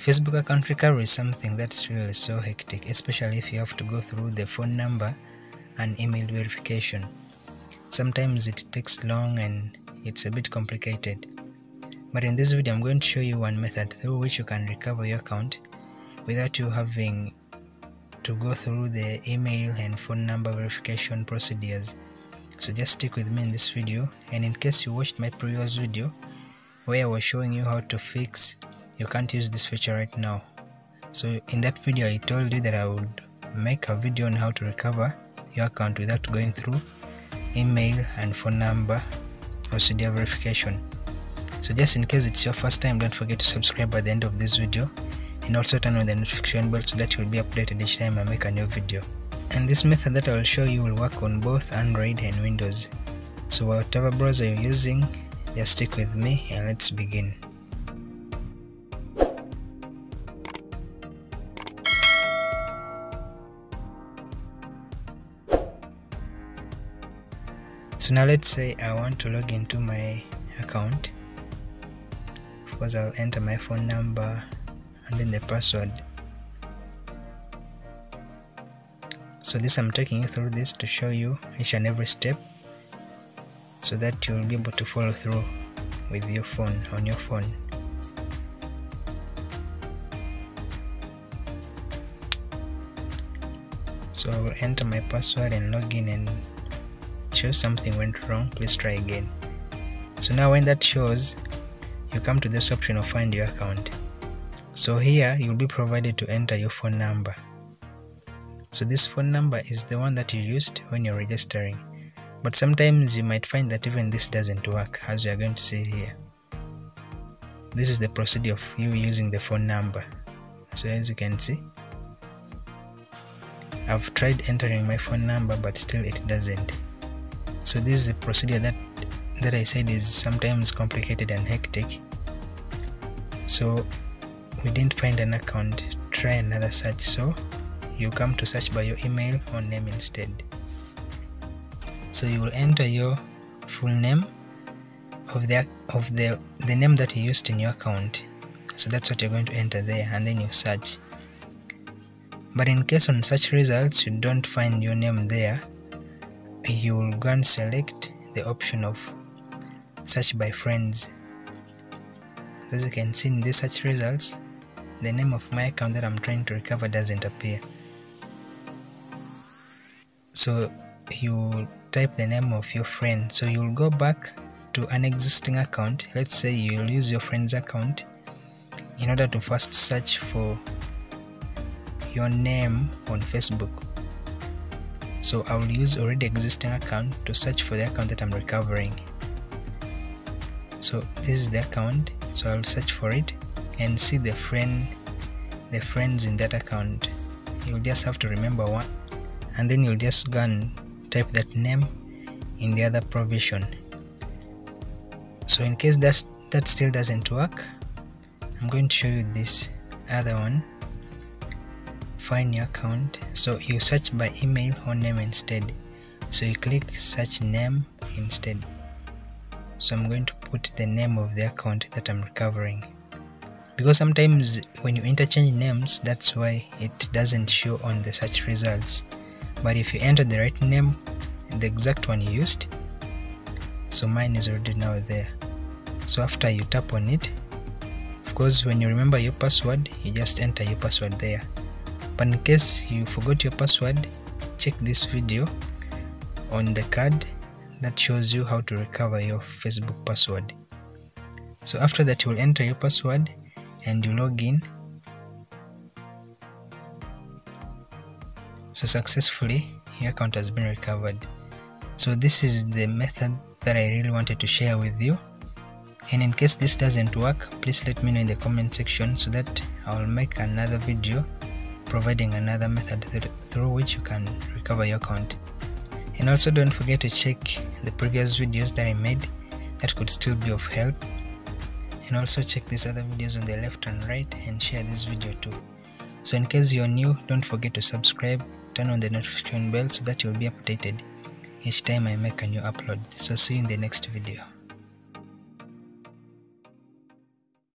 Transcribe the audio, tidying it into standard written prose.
Facebook account recovery is something that's really so hectic, especially if you have to go through the phone number and email verification. Sometimes it takes long and it's a bit complicated. But in this video I'm going to show you one method through which you can recover your account without you having to go through the email and phone number verification procedures. So just stick with me in this video, and in case you watched my previous video where I was showing you how to fix you can't use this feature right now. So in that video I told you that I would make a video on how to recover your account without going through email and phone number procedure verification. So just in case it's your first time, don't forget to subscribe by the end of this video and also turn on the notification bell so that you'll be updated each time I make a new video. And this method that I will show you will work on both Android and Windows. So whatever browser you're using, just stick with me and let's begin. So now let's say I want to log into my account. Of course I'll enter my phone number and then the password. So this I'm taking you through this to show you each and every step so that you'll be able to follow through with your phone on your phone. So I will enter my password and log in, and shows something went wrong, please try again. So now when that shows, you come to this option of find your account. So here you'll be provided to enter your phone number. So this phone number is the one that you used when you're registering, but sometimes you might find that even this doesn't work, as you are going to see here. This is the procedure of you using the phone number. So as you can see, I've tried entering my phone number but still it doesn't. So this is a procedure that I said is sometimes complicated and hectic. So we didn't find an account, try another search. So you come to search by your email or name instead. So you will enter your full name of the name that you used in your account. So that's what you're going to enter there, and then you search. But in case on search results you don't find your name there, you will go and select the option of search by friends. As you can see in these search results, the name of my account that I'm trying to recover doesn't appear. So you type the name of your friend. So you'll go back to an existing account. Let's say you'll use your friend's account in order to first search for your name on Facebook. So I will use already existing account to search for the account that I'm recovering. So this is the account, so I will search for it and see the friends in that account. You'll just have to remember one, and then you'll just go and type that name in the other provision. So in case that still doesn't work, I'm going to show you this other one. Find your account. So you search by email or name instead. So you click search name instead. So I'm going to put the name of the account that I'm recovering, because sometimes when you interchange names, that's why it doesn't show on the search results. But if you enter the right name, the exact one you used, so mine is already now there. So after you tap on it, of course when you remember your password, you just enter your password there. But in case you forgot your password, check this video on the card that shows you how to recover your Facebook password. So after that you will enter your password and you log in. So successfully your account has been recovered. So this is the method that I really wanted to share with you, and in case this doesn't work, please let me know in the comment section so that I will make another video providing another method through which you can recover your account. And also don't forget to check the previous videos that I made that could still be of help, and also check these other videos on the left and right, and share this video too. So in case you're new, don't forget to subscribe, turn on the notification bell so that you'll be updated each time I make a new upload. So see you in the next video.